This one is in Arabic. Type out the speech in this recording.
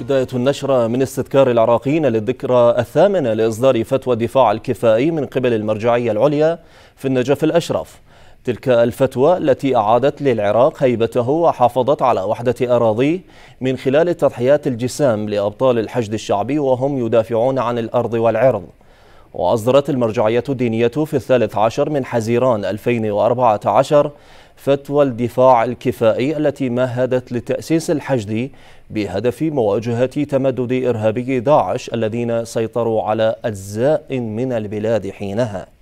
بداية النشرة من استذكار العراقيين للذكرى الثامنة لإصدار فتوى الدفاع الكفائي من قبل المرجعية العليا في النجف الأشرف. تلك الفتوى التي أعادت للعراق هيبته وحافظت على وحدة أراضيه من خلال تضحيات الجسام لأبطال الحشد الشعبي وهم يدافعون عن الأرض والعرض. وأصدرت المرجعية الدينية في 13 من حزيران 2014 فتوى الدفاع الكفائي التي مهدت لتأسيس الحشد بهدف مواجهة تمدد إرهابي داعش الذين سيطروا على أجزاء من البلاد حينها.